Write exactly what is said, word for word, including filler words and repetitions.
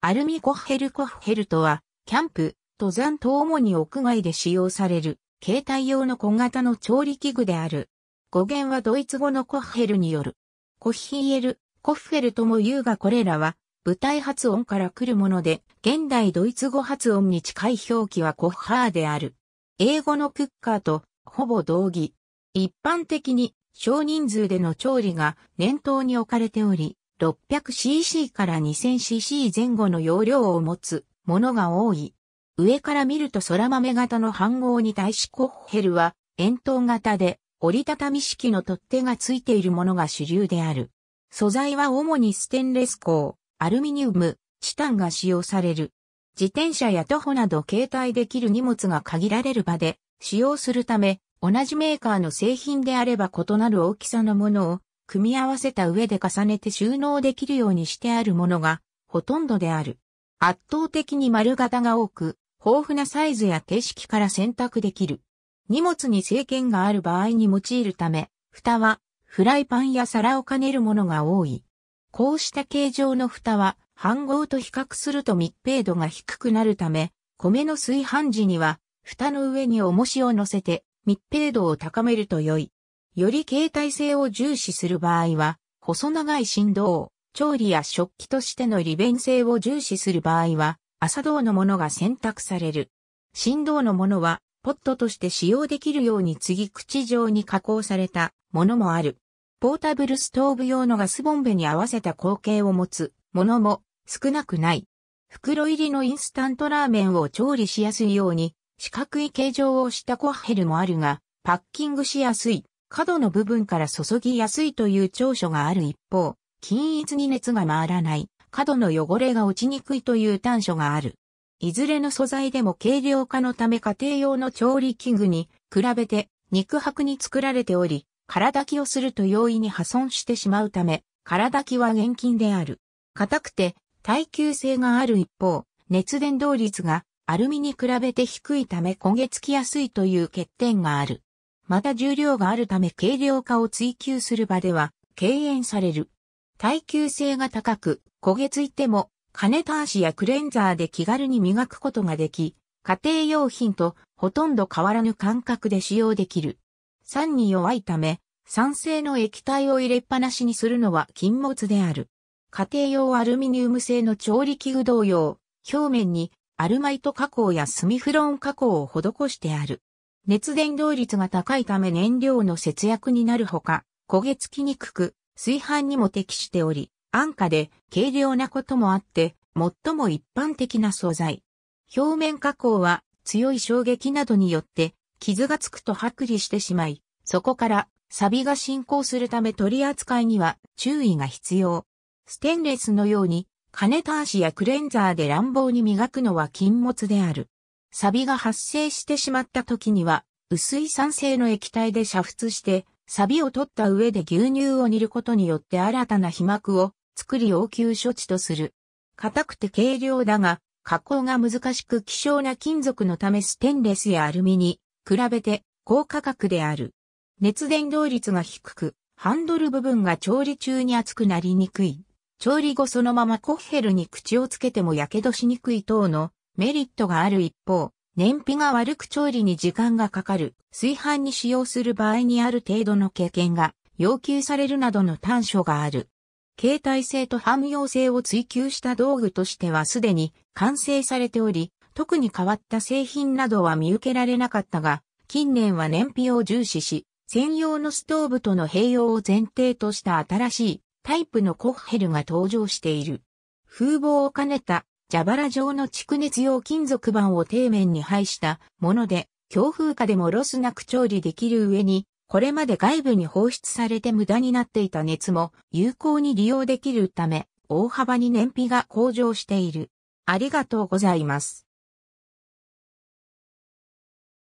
アルミコッヘルコッヘルとは、キャンプ、登山と主に屋外で使用される、携帯用の小型の調理器具である。語源はドイツ語のコッヘルによる。コッヒエル、コッフェルとも言うがこれらは、舞台発音から来るもので、現代ドイツ語発音に近い表記はコッハーである。英語のクッカーとほぼ同義。一般的に少人数での調理が念頭に置かれており、ろっぴゃくシーシー から にせんシーシー 前後の容量を持つものが多い。上から見ると空豆型の飯盒に対しコッヘルは円筒型で折りたたみ式の取っ手がついているものが主流である。素材は主にステンレス鋼、アルミニウム、チタンが使用される。自転車や徒歩など携帯できる荷物が限られる場で使用するため、同じメーカーの製品であれば異なる大きさのものを組み合わせた上で重ねて収納できるようにしてあるものがほとんどである。圧倒的に丸型が多く、豊富なサイズや形式から選択できる。荷物に制限がある場合に用いるため、蓋はフライパンや皿を兼ねるものが多い。こうした形状の蓋は飯盒と比較すると密閉度が低くなるため、米の炊飯時には蓋の上に重しを乗せて密閉度を高めると良い。より携帯性を重視する場合は、細長い振動、調理や食器としての利便性を重視する場合は、麻銅のものが選択される。振動のものは、ポットとして使用できるように継ぎ口状に加工されたものもある。ポータブルストーブ用のガスボンベに合わせた口径を持つものも少なくない。袋入りのインスタントラーメンを調理しやすいように、四角い形状をしたコッヘルもあるが、パッキングしやすい、角の部分から注ぎやすいという長所がある一方、均一に熱が回らない、角の汚れが落ちにくいという短所がある。いずれの素材でも軽量化のため家庭用の調理器具に比べて肉薄に作られており、空炊きをすると容易に破損してしまうため、空炊きは厳禁である。硬くて耐久性がある一方、熱伝導率がアルミに比べて低いため焦げつきやすいという欠点がある。また重量があるため軽量化を追求する場では敬遠される。耐久性が高く焦げついても金ターシやクレンザーで気軽に磨くことができ、家庭用品とほとんど変わらぬ感覚で使用できる。酸に弱いため酸性の液体を入れっぱなしにするのは禁物である。家庭用アルミニウム製の調理器具同様、表面にアルマイト加工やスミフロン加工を施してある。熱伝導率が高いため燃料の節約になるほか、焦げつきにくく、炊飯にも適しており、安価で軽量なこともあって、最も一般的な素材。表面加工は強い衝撃などによって、傷がつくと剥離してしまい、そこから錆が進行するため取り扱いには注意が必要。ステンレスのように、金ターシやクレンザーで乱暴に磨くのは禁物である。錆が発生してしまった時には、薄い酸性の液体で煮沸して、錆を取った上で牛乳を煮ることによって新たな皮膜を作り応急処置とする。硬くて軽量だが、加工が難しく希少な金属のためステンレスやアルミに比べて高価格である。熱伝導率が低く、ハンドル部分が調理中に熱くなりにくい。調理後そのままコッヘルに口をつけても火傷しにくい等のメリットがある一方、燃費が悪く調理に時間がかかる、炊飯に使用する場合にある程度の経験が要求されるなどの短所がある。携帯性と汎用性を追求した道具としてはすでに完成されており、特に変わった製品などは見受けられなかったが、近年は燃費を重視し、専用のストーブとの併用を前提とした新しいタイプのコッヘルが登場している。風防を兼ねた蛇腹状の蓄熱用金属板を底面に配したもので、強風下でもロスなく調理できる上に、これまで外部に放出されて無駄になっていた熱も有効に利用できるため、大幅に燃費が向上している。ありがとうございます。